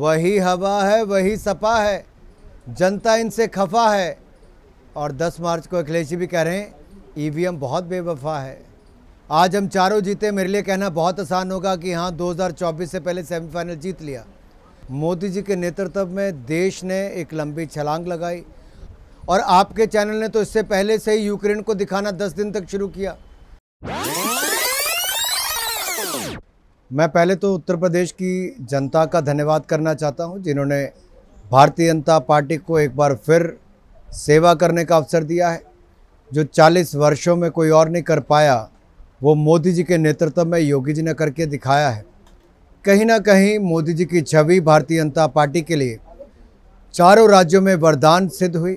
वही हवा है, वही सपा है, जनता इनसे खफा है। और 10 मार्च को अखिलेश जी भी कह रहे हैं ईवीएम बहुत बेवफा है। आज हम चारों जीते, मेरे लिए कहना बहुत आसान होगा कि हाँ 2024 से पहले सेमीफाइनल जीत लिया। मोदी जी के नेतृत्व में देश ने एक लंबी छलांग लगाई और आपके चैनल ने तो इससे पहले से ही यूक्रेन को दिखाना 10 दिन तक शुरू किया। मैं पहले तो उत्तर प्रदेश की जनता का धन्यवाद करना चाहता हूं, जिन्होंने भारतीय जनता पार्टी को एक बार फिर सेवा करने का अवसर दिया है। जो 40 वर्षों में कोई और नहीं कर पाया, वो मोदी जी के नेतृत्व में योगी जी ने करके दिखाया है। कहीं ना कहीं मोदी जी की छवि भारतीय जनता पार्टी के लिए चारों राज्यों में वरदान सिद्ध हुई।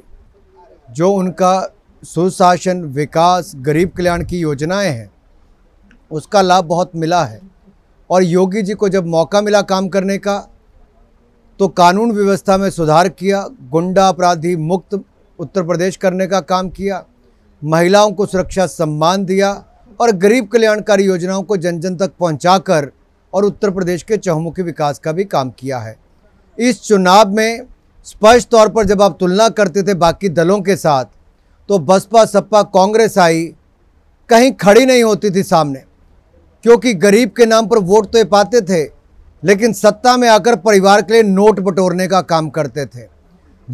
जो उनका सुशासन, विकास, गरीब कल्याण की योजनाएं हैं, उसका लाभ बहुत मिला है। और योगी जी को जब मौका मिला काम करने का, तो कानून व्यवस्था में सुधार किया, गुंडा अपराधी मुक्त उत्तर प्रदेश करने का काम किया, महिलाओं को सुरक्षा सम्मान दिया और गरीब कल्याणकारी योजनाओं को जन जन तक पहुंचाकर और उत्तर प्रदेश के चहुमुखी विकास का भी काम किया है। इस चुनाव में स्पष्ट तौर पर जब आप तुलना करते थे बाकी दलों के साथ, तो बसपा, सपा, कांग्रेस आई कहीं खड़ी नहीं होती थी सामने, क्योंकि गरीब के नाम पर वोट तो ये पाते थे, लेकिन सत्ता में आकर परिवार के लिए नोट बटोरने का काम करते थे।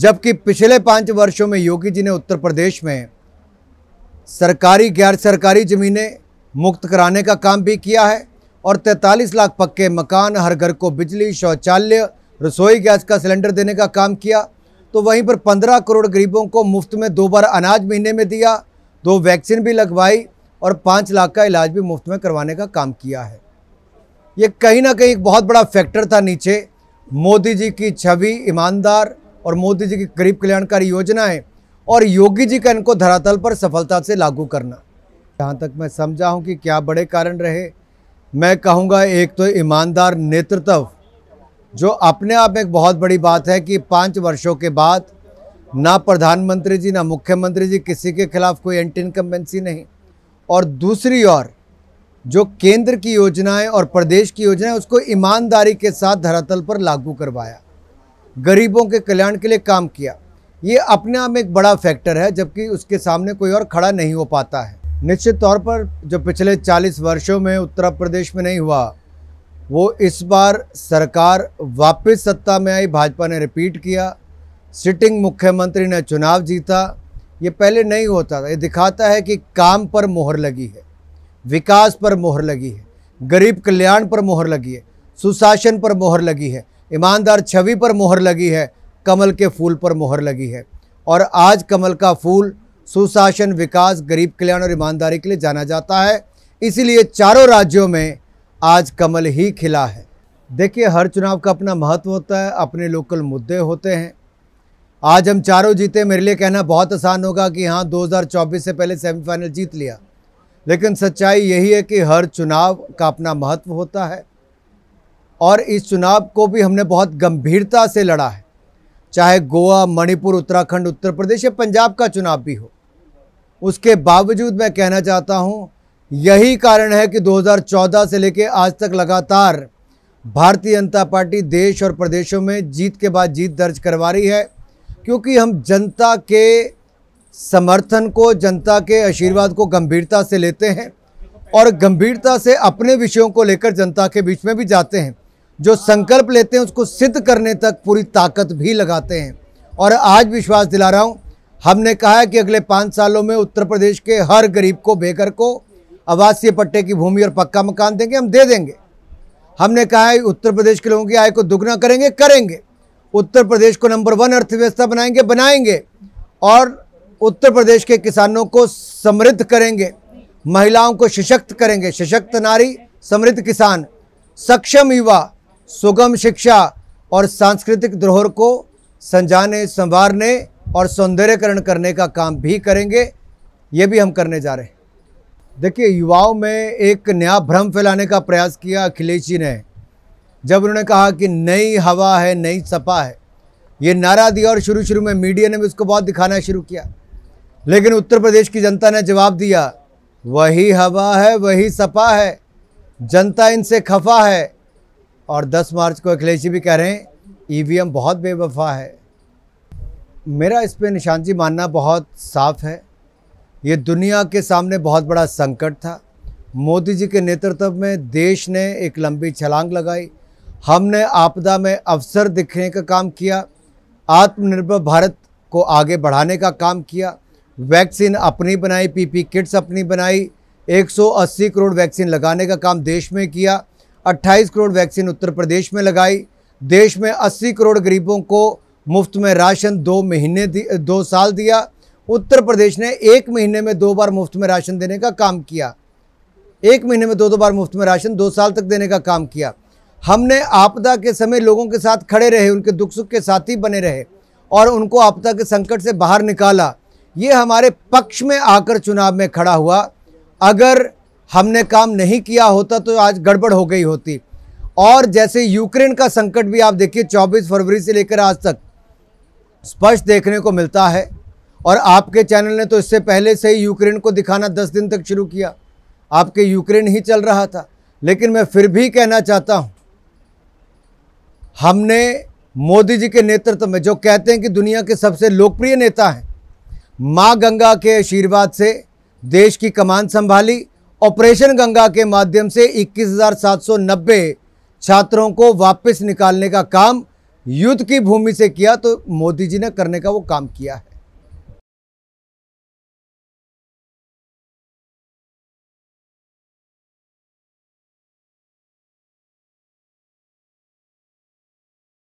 जबकि पिछले 5 वर्षों में योगी जी ने उत्तर प्रदेश में सरकारी, गैर सरकारी ज़मीनें मुक्त कराने का काम भी किया है और 43 लाख पक्के मकान, हर घर को बिजली, शौचालय, रसोई गैस का सिलेंडर देने का काम किया। तो वहीं पर 15 करोड़ गरीबों को मुफ्त में 2 बार अनाज महीने में दिया, 2 वैक्सीन भी लगवाई और 5 लाख का इलाज भी मुफ्त में करवाने का काम किया है। ये कहीं ना कहीं एक बहुत बड़ा फैक्टर था नीचे मोदी जी की छवि, ईमानदार और मोदी जी की गरीब कल्याणकारी योजनाएं और योगी जी का इनको धरातल पर सफलता से लागू करना। जहाँ तक मैं समझा हूँ कि क्या बड़े कारण रहे, मैं कहूँगा एक तो ईमानदार नेतृत्व, जो अपने आप में एक बहुत बड़ी बात है कि 5 वर्षों के बाद ना प्रधानमंत्री जी, ना मुख्यमंत्री जी किसी के खिलाफ कोई एंटी इनकम्बेंसी नहीं। और दूसरी ओर जो केंद्र की योजनाएं और प्रदेश की योजनाएं, उसको ईमानदारी के साथ धरातल पर लागू करवाया, गरीबों के कल्याण के लिए काम किया। ये अपने आप में एक बड़ा फैक्टर है, जबकि उसके सामने कोई और खड़ा नहीं हो पाता है। निश्चित तौर पर जो पिछले 40 वर्षों में उत्तर प्रदेश में नहीं हुआ, वो इस बार सरकार वापस सत्ता में आई, भाजपा ने रिपीट किया, सिटिंग मुख्यमंत्री ने चुनाव जीता। ये पहले नहीं होता था। ये दिखाता है कि काम पर मोहर लगी है, विकास पर मोहर लगी है, गरीब कल्याण पर मोहर लगी है, सुशासन पर मोहर लगी है, ईमानदार छवि पर मोहर लगी है, कमल के फूल पर मोहर लगी है। और आज कमल का फूल सुशासन, विकास, गरीब कल्याण और ईमानदारी के लिए जाना जाता है। इसीलिए चारों राज्यों में आज कमल ही खिला है। देखिए, हर चुनाव का अपना महत्व होता है, अपने लोकल मुद्दे होते हैं। आज हम चारों जीते, मेरे लिए कहना बहुत आसान होगा कि हाँ 2024 से पहले सेमीफाइनल जीत लिया, लेकिन सच्चाई यही है कि हर चुनाव का अपना महत्व होता है। और इस चुनाव को भी हमने बहुत गंभीरता से लड़ा है, चाहे गोवा, मणिपुर, उत्तराखंड, उत्तर प्रदेश या पंजाब का चुनाव भी हो। उसके बावजूद मैं कहना चाहता हूँ, यही कारण है कि 2014 से लेकर आज तक लगातार भारतीय जनता पार्टी देश और प्रदेशों में जीत के बाद जीत दर्ज करवा रही है, क्योंकि हम जनता के समर्थन को, जनता के आशीर्वाद को गंभीरता से लेते हैं और गंभीरता से अपने विषयों को लेकर जनता के बीच में भी जाते हैं। जो संकल्प लेते हैं उसको सिद्ध करने तक पूरी ताकत भी लगाते हैं। और आज विश्वास दिला रहा हूँ, हमने कहा है कि अगले 5 सालों में उत्तर प्रदेश के हर गरीब को, बेघर को आवासीय पट्टे की भूमि और पक्का मकान देंगे, हम दे देंगे। हमने कहा है उत्तर प्रदेश के लोगों की आय को दुगना करेंगे, करेंगे। उत्तर प्रदेश को नंबर 1 अर्थव्यवस्था बनाएंगे, बनाएंगे। और उत्तर प्रदेश के किसानों को समृद्ध करेंगे, महिलाओं को सशक्त करेंगे। सशक्त नारी, समृद्ध किसान, सक्षम युवा, सुगम शिक्षा और सांस्कृतिक धरोहर को संजाने, संवारने और सौंदर्यकरण करने का काम भी करेंगे। ये भी हम करने जा रहे हैं। देखिए, युवाओं में एक नया भ्रम फैलाने का प्रयास किया अखिलेश जी ने, जब उन्होंने कहा कि नई हवा है, नई सपा है, ये नारा दिया और शुरू में मीडिया ने भी उसको बहुत दिखाना शुरू किया। लेकिन उत्तर प्रदेश की जनता ने जवाब दिया, वही हवा है, वही सपा है, जनता इनसे खफा है। और 10 मार्च को अखिलेश जी भी कह रहे हैं ईवीएम बहुत बेवफा है। मेरा इस पे निशानजी मानना बहुत साफ है। ये दुनिया के सामने बहुत बड़ा संकट था। मोदी जी के नेतृत्व में देश ने एक लंबी छलांग लगाई। हमने आपदा में अवसर दिखने का काम किया, आत्मनिर्भर भारत को आगे बढ़ाने का काम किया, वैक्सीन अपनी बनाई, पीपी किट्स अपनी बनाई, 180 करोड़ वैक्सीन लगाने का काम देश में किया, 28 करोड़ वैक्सीन उत्तर प्रदेश में लगाई। देश में 80 करोड़ गरीबों को मुफ्त में राशन 2 साल दिया। उत्तर प्रदेश ने 1 महीने में 2 बार मुफ्त में राशन देने का काम किया, 1 महीने में 2-2 बार मुफ्त में राशन 2 साल तक देने का काम किया। हमने आपदा के समय लोगों के साथ खड़े रहे, उनके दुख सुख के साथी बने रहे और उनको आपदा के संकट से बाहर निकाला। ये हमारे पक्ष में आकर चुनाव में खड़ा हुआ। अगर हमने काम नहीं किया होता तो आज गड़बड़ हो गई होती। और जैसे यूक्रेन का संकट भी आप देखिए, 24 फरवरी से लेकर आज तक स्पष्ट देखने को मिलता है। और आपके चैनल ने तो इससे पहले से ही यूक्रेन को दिखाना 10 दिन तक शुरू किया, आपके यूक्रेन ही चल रहा था। लेकिन मैं फिर भी कहना चाहता हूँ, हमने मोदी जी के नेतृत्व में, जो कहते हैं कि दुनिया के सबसे लोकप्रिय नेता हैं, माँ गंगा के आशीर्वाद से देश की कमान संभाली। ऑपरेशन गंगा के माध्यम से 21,790 छात्रों को वापस निकालने का काम युद्ध की भूमि से किया, तो मोदी जी ने करने का वो काम किया है।